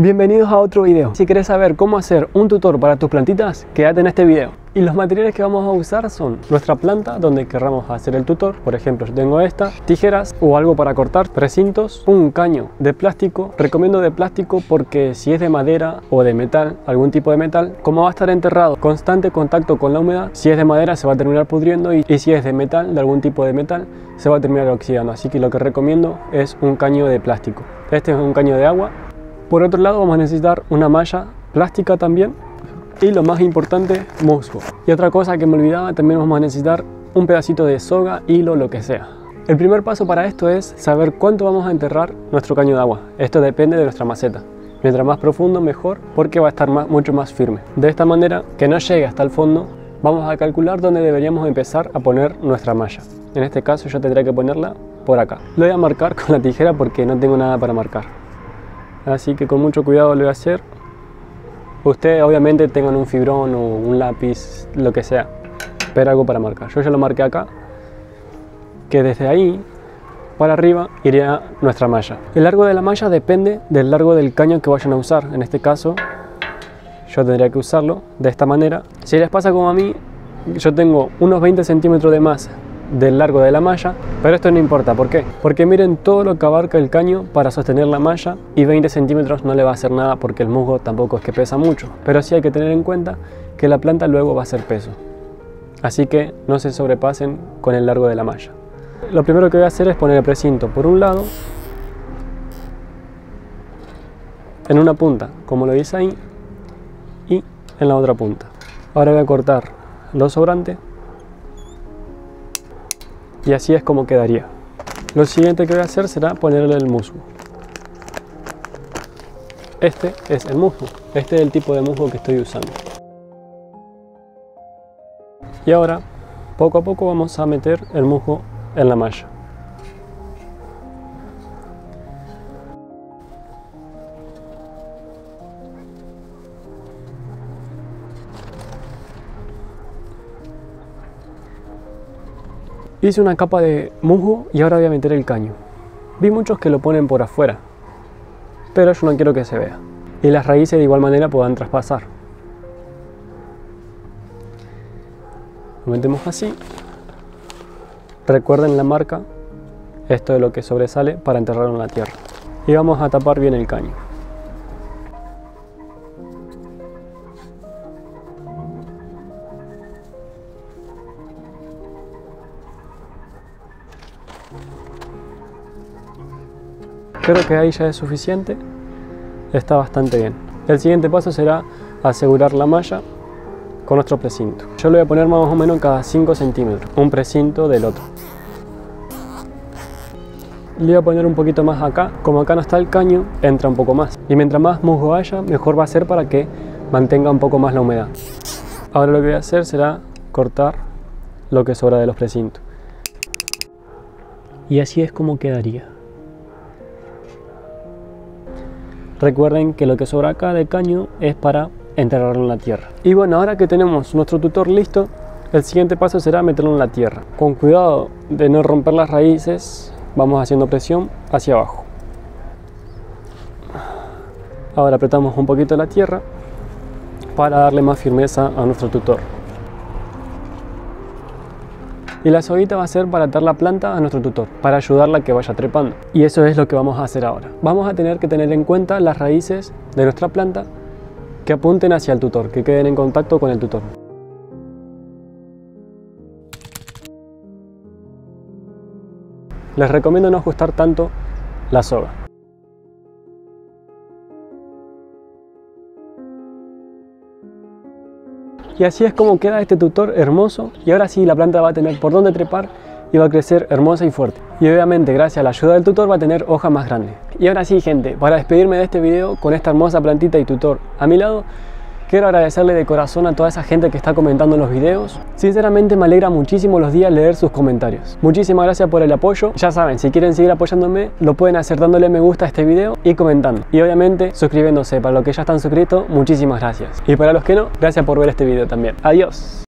Bienvenidos a otro video. Si quieres saber cómo hacer un tutor para tus plantitas, quédate en este video. Y los materiales que vamos a usar son nuestra planta donde querramos hacer el tutor. Por ejemplo, yo tengo esta, tijeras o algo para cortar, recintos, un caño de plástico. Recomiendo de plástico porque si es de madera o de metal, algún tipo de metal, como va a estar enterrado, constante contacto con la humedad, si es de madera se va a terminar pudriendo y si es de metal, de algún tipo de metal, se va a terminar oxidando. Así que lo que recomiendo es un caño de plástico. Este es un caño de agua. Por otro lado vamos a necesitar una malla plástica también y lo más importante, musgo. Y otra cosa que me olvidaba, también vamos a necesitar un pedacito de soga, hilo, lo que sea. El primer paso para esto es saber cuánto vamos a enterrar nuestro caño de agua. Esto depende de nuestra maceta. Mientras más profundo mejor porque va a estar mucho más firme. De esta manera, que no llegue hasta el fondo, vamos a calcular dónde deberíamos empezar a poner nuestra malla. En este caso yo tendría que ponerla por acá. Lo voy a marcar con la tijera porque no tengo nada para marcar. Así que con mucho cuidado lo voy a hacer. Ustedes obviamente tengan un fibrón o un lápiz, lo que sea, pero algo para marcar. Yo ya lo marqué acá, que desde ahí para arriba iría nuestra malla. El largo de la malla depende del largo del caño que vayan a usar. En este caso yo tendría que usarlo de esta manera. Si les pasa como a mí, yo tengo unos 20 centímetros de más del largo de la malla, pero esto no importa. ¿Por qué? Porque miren todo lo que abarca el caño para sostener la malla y 20 centímetros no le va a hacer nada porque el musgo tampoco es que pesa mucho, pero sí hay que tener en cuenta que la planta luego va a hacer peso, así que no se sobrepasen con el largo de la malla. Lo primero que voy a hacer es poner el precinto por un lado en una punta, como lo hice ahí, y en la otra punta. Ahora voy a cortar los sobrantes. Y así es como quedaría. Lo siguiente que voy a hacer será ponerle el musgo. Este es el musgo. Este es el tipo de musgo que estoy usando. Y ahora, poco a poco vamos a meter el musgo en la malla. Hice una capa de musgo y ahora voy a meter el caño. Vi muchos que lo ponen por afuera, pero yo no quiero que se vea. Y las raíces de igual manera puedan traspasar. Lo metemos así. Recuerden la marca, esto es lo que sobresale para enterrarlo en la tierra. Y vamos a tapar bien el caño. Creo que ahí ya es suficiente, está bastante bien. El siguiente paso será asegurar la malla con nuestro precinto. Yo lo voy a poner más o menos cada 5 centímetros, un precinto del otro. Le voy a poner un poquito más acá, como acá no está el caño, entra un poco más. Y mientras más musgo haya, mejor va a ser para que mantenga un poco más la humedad. Ahora lo que voy a hacer será cortar lo que sobra de los precintos. Y así es como quedaría. Recuerden que lo que sobra acá de caño es para enterrarlo en la tierra. Y bueno, ahora que tenemos nuestro tutor listo, el siguiente paso será meterlo en la tierra. Con cuidado de no romper las raíces, vamos haciendo presión hacia abajo. Ahora apretamos un poquito la tierra para darle más firmeza a nuestro tutor. Y la soguita va a ser para atar la planta a nuestro tutor, para ayudarla a que vaya trepando. Y eso es lo que vamos a hacer ahora. Vamos a tener que tener en cuenta las raíces de nuestra planta que apunten hacia el tutor, que queden en contacto con el tutor. Les recomiendo no ajustar tanto la soga. Y así es como queda este tutor hermoso. Y ahora sí la planta va a tener por dónde trepar y va a crecer hermosa y fuerte. Y obviamente gracias a la ayuda del tutor va a tener hojas más grandes. Y ahora sí gente, para despedirme de este video con esta hermosa plantita y tutor a mi lado, quiero agradecerle de corazón a toda esa gente que está comentando los videos. Sinceramente me alegra muchísimo los días leer sus comentarios. Muchísimas gracias por el apoyo. Ya saben, si quieren seguir apoyándome, lo pueden hacer dándole me gusta a este video y comentando. Y obviamente suscribiéndose. Para los que ya están suscritos, muchísimas gracias. Y para los que no, gracias por ver este video también. Adiós.